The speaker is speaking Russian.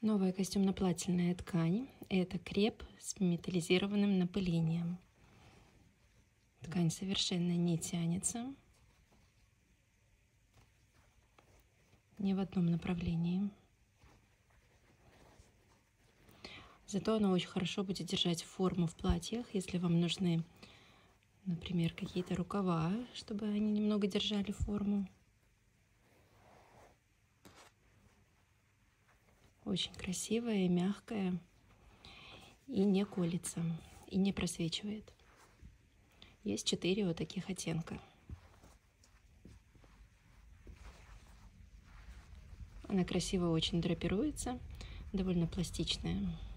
Новая костюмно-плательная ткань. Это креп с металлизированным напылением. Ткань совершенно не тянется ни в одном направлении. Зато она очень хорошо будет держать форму в платьях, если вам нужны, например, какие-то рукава, чтобы они немного держали форму. Очень красивая, мягкая и не колется, и не просвечивает. Есть 4 вот таких оттенка. Она красиво очень драпируется, довольно пластичная.